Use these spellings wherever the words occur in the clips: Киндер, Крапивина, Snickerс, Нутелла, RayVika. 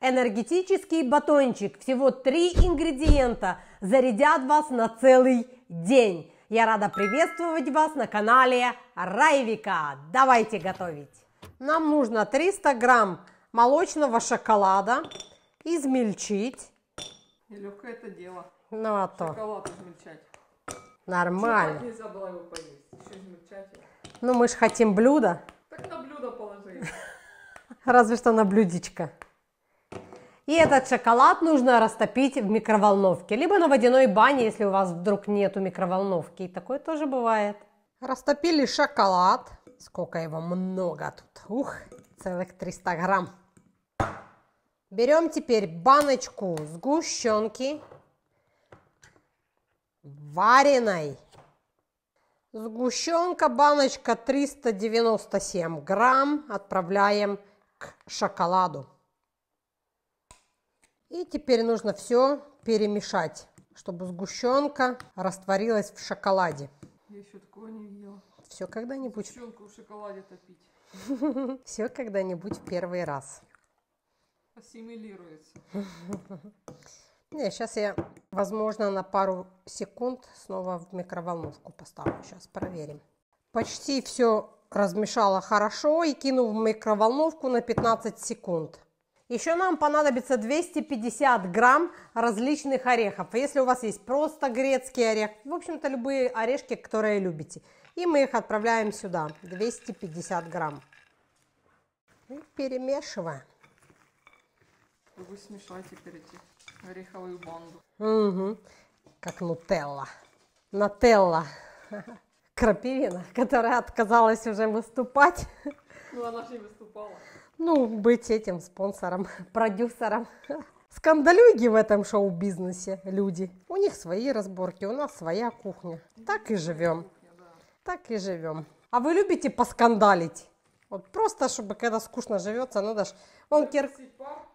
энергетический батончик. Всего 3 ингредиента зарядят вас на целый день. Я рада приветствовать вас на канале RayVika. Давайте готовить. Нам нужно 300 грамм молочного шоколада измельчить. Нелегкое это дело. Ну а то. Шоколад измельчать. Нормально. Нельзя было его поесть. Еще измельчать. Ну мы же хотим блюдо. Так на блюдо положи. Разве что на блюдечко. И этот шоколад нужно растопить в микроволновке. Либо на водяной бане, если у вас вдруг нету микроволновки. И такое тоже бывает. Растопили шоколад. Сколько его много тут. Ух, целых 300 грамм. Берем теперь баночку сгущенки. Вареной. Сгущенка, баночка 397 грамм. Отправляем к шоколаду. И теперь нужно все перемешать, чтобы сгущенка растворилась в шоколаде. Я еще такого не видела. Все когда-нибудь. Сгущенку в шоколаде топить. Все когда-нибудь в первый раз. Ассимилируется. Не, сейчас я, возможно, на пару секунд снова в микроволновку поставлю. Сейчас проверим. Почти все размешала хорошо и кину в микроволновку на 15 секунд. Еще нам понадобится 250 грамм различных орехов. Если у вас есть просто грецкий орех, в общем-то, любые орешки, которые любите. И мы их отправляем сюда, 250 грамм. И перемешиваем. Вы смешайте теперь эти ореховую банду. Угу. Как нутелла. Нателла. Крапивина, которая отказалась уже выступать. Ну, она же и выступала. Ну, быть этим спонсором, продюсером. Скандалюги в этом шоу-бизнесе, люди. У них свои разборки, у нас своя кухня. Так и живем. Кухня, да. Так и живем. А вы любите поскандалить? Вот просто, чтобы когда скучно живется, надо ж... Он кир...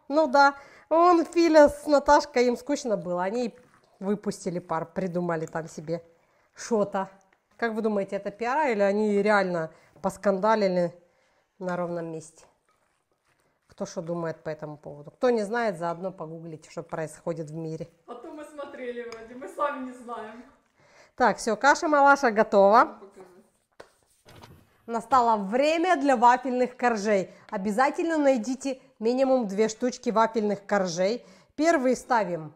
Ну да, он Филя с Наташкой, им скучно было. Они выпустили пар, придумали там себе что-то. Как вы думаете, это пиар или они реально поскандалили на ровном месте? Кто что думает по этому поводу? Кто не знает, заодно погуглите, что происходит в мире. А то мы смотрели вроде, мы сами не знаем. Так, все, каша малаша готова. Настало время для вафельных коржей. Обязательно найдите минимум 2 штучки вафельных коржей. Первые ставим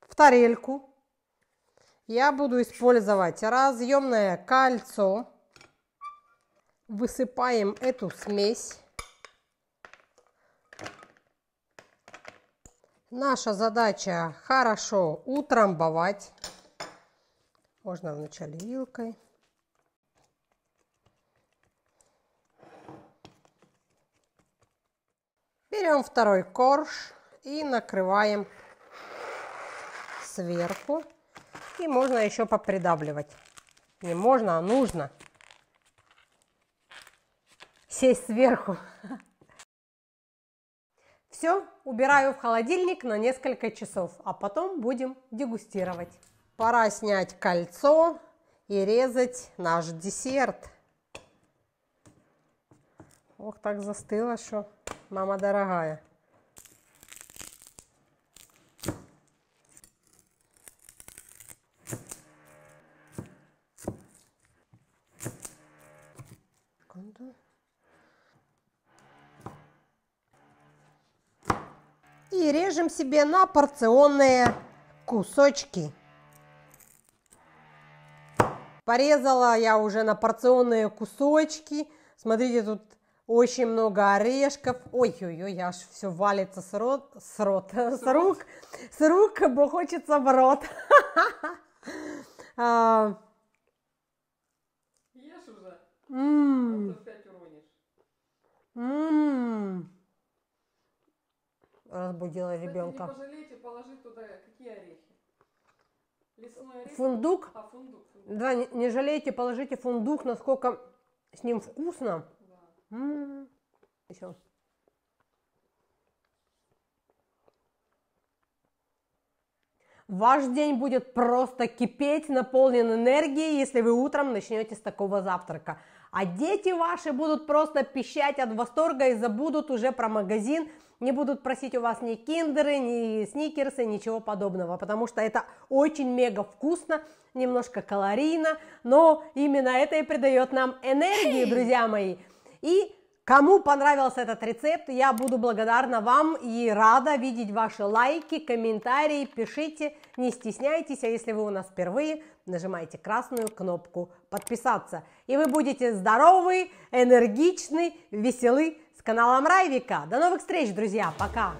в тарельку. Я буду использовать разъемное кольцо. Высыпаем эту смесь. Наша задача хорошо утрамбовать. Можно вначале вилкой. Берем второй корж и накрываем сверху. И можно еще попридавливать. Не можно, а нужно. Сесть сверху. Все, убираю в холодильник на несколько часов, а потом будем дегустировать. Пора снять кольцо и резать наш десерт. Ох, так застыло, что... Мама дорогая. И режем себе на порционные кусочки. Порезала я уже на порционные кусочки. Смотрите, тут... Очень много орешков. Ой-ой-ой, аж все валится с рук, бо хочется в рот. Ешь уже. Разбудила ребенка. Не пожалейте, положи туда какие орехи. Лесной орех. Фундук. Да, не жалейте, положите фундук, насколько с ним вкусно. Еще. Ваш день будет просто кипеть, наполнен энергией, если вы утром начнете с такого завтрака. А дети ваши будут просто пищать от восторга и забудут уже про магазин, не будут просить у вас ни киндеры, ни сникерсы, ничего подобного, потому что это очень мега вкусно, немножко калорийно, но именно это и придает нам энергии, друзья мои. И кому понравился этот рецепт, я буду благодарна вам и рада видеть ваши лайки, комментарии, пишите, не стесняйтесь, а если вы у нас впервые, нажимайте красную кнопку подписаться, и вы будете здоровы, энергичны, веселы с каналом RayVika. До новых встреч, друзья, пока!